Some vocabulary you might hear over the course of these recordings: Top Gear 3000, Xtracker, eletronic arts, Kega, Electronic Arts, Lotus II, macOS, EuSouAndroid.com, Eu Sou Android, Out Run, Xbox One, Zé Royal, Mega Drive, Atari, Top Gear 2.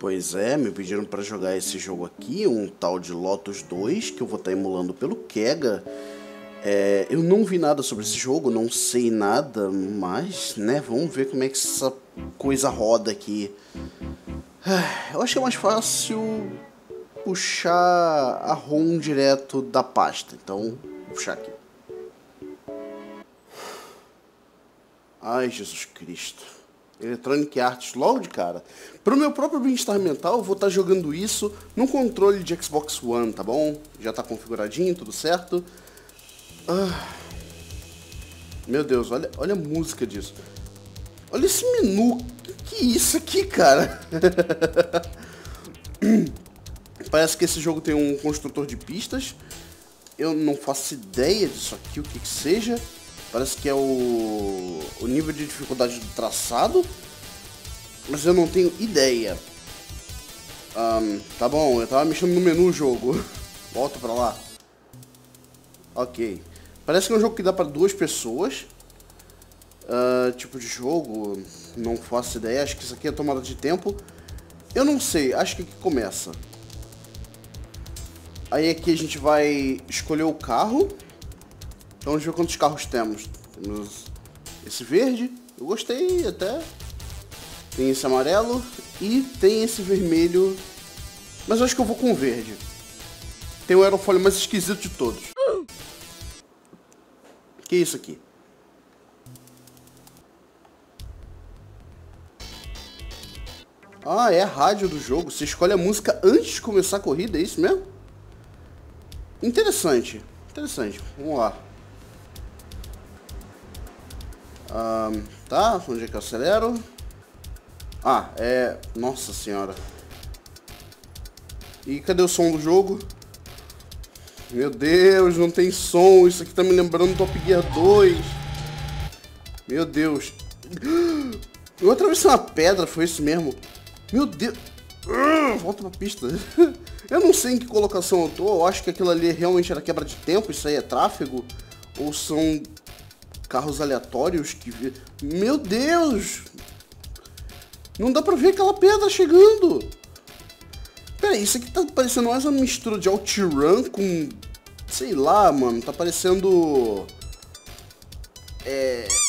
Pois é, me pediram para jogar esse jogo aqui, um tal de Lotus 2, que eu vou estar emulando pelo Kega. Eu não vi nada sobre esse jogo, não sei nada, mas, né, vamos ver como é que essa coisa roda aqui. Eu achei mais fácil puxar a ROM direto da pasta, então vou puxar aqui. Ai, Jesus Cristo. Electronic Arts logo de cara. Pro meu próprio bem-estar mental, eu vou estar jogando isso num controle de Xbox One, tá bom? Já tá configuradinho, tudo certo. Meu Deus, olha a música disso. Olha esse menu. Que é isso aqui, cara? Parece que esse jogo tem um construtor de pistas. Eu não faço ideia disso aqui, o que que seja. Parece que é o nível de dificuldade do traçado, mas eu não tenho ideia. Tá bom, eu tava mexendo no menu do jogo. Volta pra lá. Ok. Parece que é um jogo que dá pra duas pessoas. Tipo de jogo, não faço ideia. Acho que isso aqui é tomada de tempo. Eu não sei, acho que aqui começa. Aí aqui a gente vai escolher o carro. Então vamos ver quantos carros temos. Temos esse verde, eu gostei até. Tem esse amarelo e tem esse vermelho. Mas eu acho que eu vou com o verde. Tem o aerofólio mais esquisito de todos. Que é isso aqui? Ah, é a rádio do jogo. Você escolhe a música antes de começar a corrida, é isso mesmo? Interessante, interessante. Vamos lá. Tá, onde é que eu acelero? Ah, é... Nossa senhora. E cadê o som do jogo? Meu Deus, não tem som. Isso aqui tá me lembrando Top Gear 2. Meu Deus. Eu atravessei uma pedra, foi isso mesmo? Meu Deus. Volta pra pista. Eu não sei em que colocação eu tô. Eu acho que aquilo ali realmente era quebra de tempo. Isso aí é tráfego? Ou são... carros aleatórios que... Meu Deus! Não dá pra ver aquela pedra chegando! Peraí, isso aqui tá parecendo mais uma mistura de Out Run com... Sei lá, mano, tá parecendo...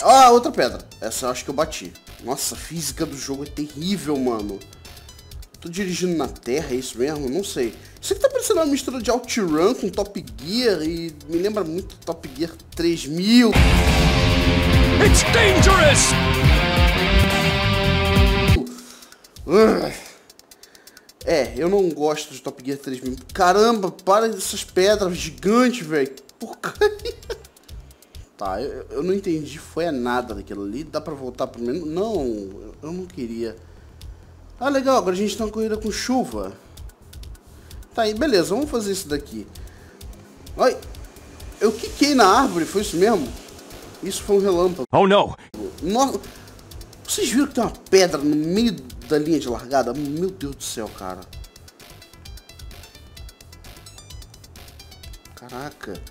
Ah, outra pedra! Essa eu acho que eu bati. Nossa, a física do jogo é terrível, mano. Tô dirigindo na terra, é isso mesmo? Não sei. Isso aqui tá parecendo uma mistura de Out Run com Top Gear e me lembra muito Top Gear 3000. It's dangerous. Eu não gosto de Top Gear 3000. Caramba, para dessas pedras gigantes, velho. Porcaria. Tá, eu não entendi. Foi a nada daquilo ali. Dá pra voltar pro menu? Não, eu não queria. Ah, legal. Agora a gente tá na corrida com chuva. Tá aí, beleza. Vamos fazer isso daqui. Ai, eu quiquei na árvore. Foi isso mesmo? Isso foi um relâmpago. Oh, não! Nossa, vocês viram que tem uma pedra no meio da linha de largada? Meu Deus do céu, cara. Caraca.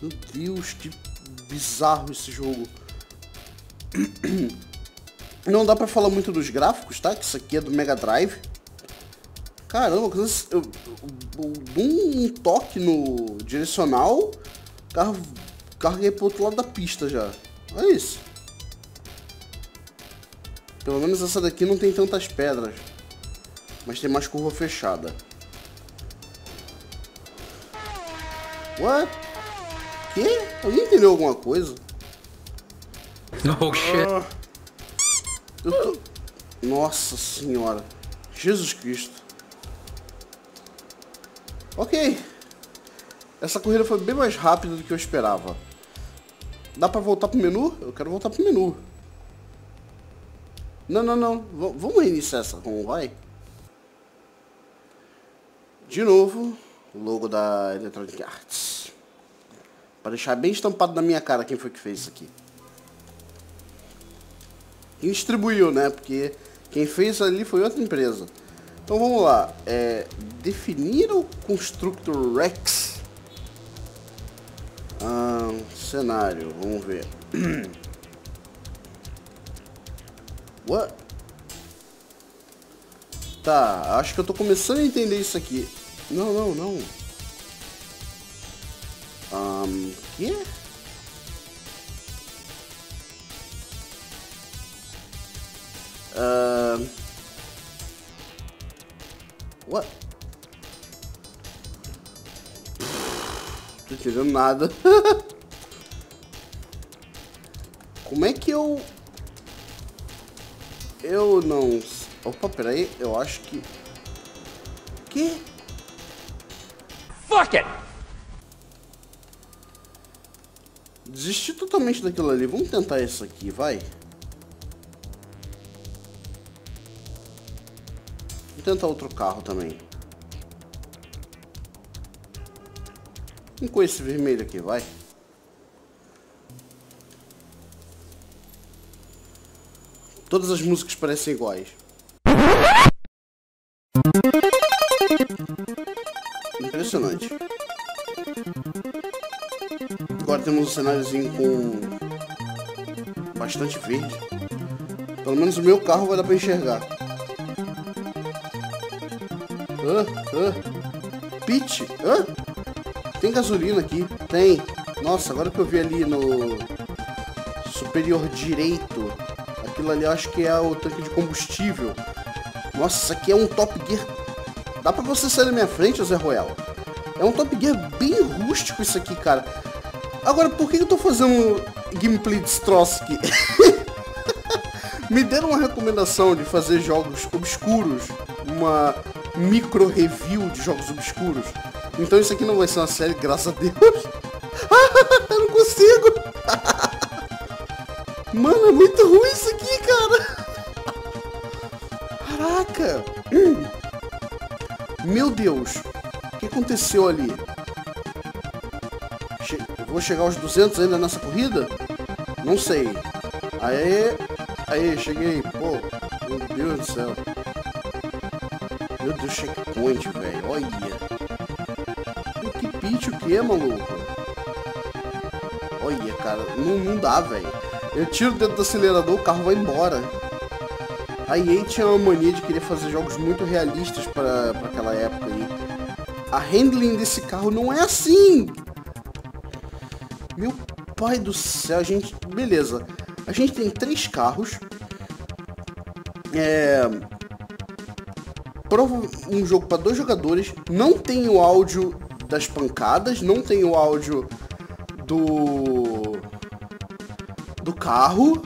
Meu Deus, que bizarro esse jogo. Não dá pra falar muito dos gráficos, tá? Que isso aqui é do Mega Drive. Caramba, eu dou um toque no direcional. Carguei pro outro lado da pista já. Olha isso. Pelo menos essa daqui não tem tantas pedras. Mas tem mais curva fechada. What? Que? Alguém entendeu alguma coisa? Oh, shit. Nossa senhora. Jesus Cristo. Ok. Essa corrida foi bem mais rápida do que eu esperava. Dá pra voltar pro menu? Eu quero voltar pro menu. Não, não, não. Vamos reiniciar essa. Como vai? De novo, o logo da Electronic Arts. Pra deixar bem estampado na minha cara quem foi que fez isso aqui. Quem distribuiu, né? Porque quem fez ali foi outra empresa. Então vamos lá. Definir o Constructor Rex. Cenário, vamos ver. What? Tá, acho que eu tô começando a entender isso aqui. Não, não, não. Quê? What? Não tô entendendo nada. Como é que eu... Eu não... Opa, peraí, eu acho que... Que? Fuck it! Desisti totalmente daquilo ali. Vamos tentar isso aqui, vai. Vou tentar outro carro também. Vamos com esse vermelho aqui, vai. Todas as músicas parecem iguais. Impressionante. Agora temos um cenáriozinho com bastante verde. Pelo menos o meu carro vai dar pra enxergar. Pitch? Tem gasolina aqui? Tem. Nossa, agora que eu vi ali no superior direito... Aquilo ali eu acho que é o tanque de combustível. Nossa, isso aqui é um Top Gear. Dá pra você sair da minha frente, Zé Royal? É um Top Gear bem rústico isso aqui, cara. Agora, por que eu tô fazendo gameplay de troço aqui? Me deram uma recomendação de fazer jogos obscuros. Uma micro review de jogos obscuros. Então isso aqui não vai ser uma série, graças a Deus. Eu não consigo. Mano, é muito ruim isso aqui, cara. Caraca. Meu Deus. O que aconteceu ali? Eu vou chegar aos 200 ainda nessa corrida? Não sei. Aê. Aê, cheguei. Pô, meu Deus do céu. Meu Deus, checkpoint, velho. Olha. Que pitch o que é, maluco? Olha, cara. Não dá, velho. Eu tiro o dedo do acelerador, o carro vai embora. A EA tinha uma mania de querer fazer jogos muito realistas para aquela época aí. A handling desse carro não é assim! Meu pai do céu, a gente... Beleza. A gente tem 3 carros. Um jogo para 2 jogadores. Não tem o áudio das pancadas, não tem o áudio do carro.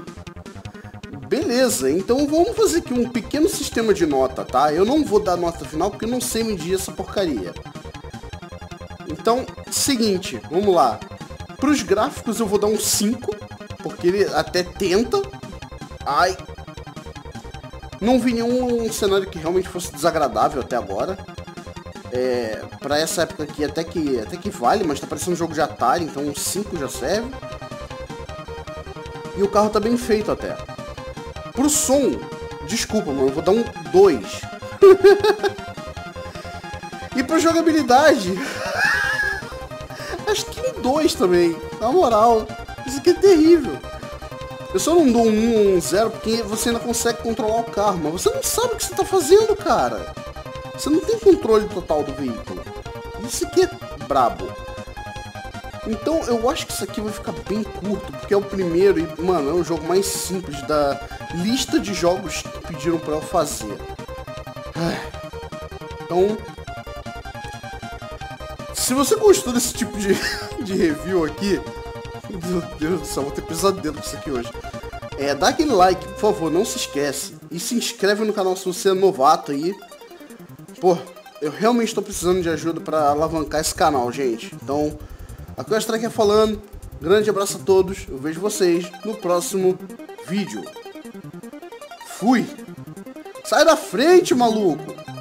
Beleza, então vamos fazer aqui um pequeno sistema de nota, tá? Eu não vou dar nota final porque eu não sei medir essa porcaria. Então, seguinte, vamos lá. Para os gráficos eu vou dar um 5, porque ele até tenta. Ai. Não vi nenhum cenário que realmente fosse desagradável até agora. Para essa época aqui até que vale, mas tá parecendo um jogo de Atari, então um 5 já serve. E o carro tá bem feito até. Pro som, desculpa, mano, eu vou dar um 2. E pra jogabilidade, acho que um 2 também. Na moral, isso aqui é terrível. Eu só não dou um 1 ou um 0 porque você ainda consegue controlar o carro, mas você não sabe o que você tá fazendo, cara. Você não tem controle total do veículo. Isso aqui é brabo. Então eu acho que isso aqui vai ficar bem curto, porque é o primeiro e, mano, é o jogo mais simples da lista de jogos que pediram pra eu fazer. Então, se você gostou desse tipo de review aqui, meu Deus do céu, vou ter pesadelo com isso aqui hoje. Dá aquele like, por favor, não se esquece. E se inscreve no canal se você é novato aí. Pô, eu realmente tô precisando de ajuda pra alavancar esse canal, gente. Então... Aqui é o Xtracker falando, grande abraço a todos, eu vejo vocês no próximo vídeo. Fui! Sai da frente, maluco!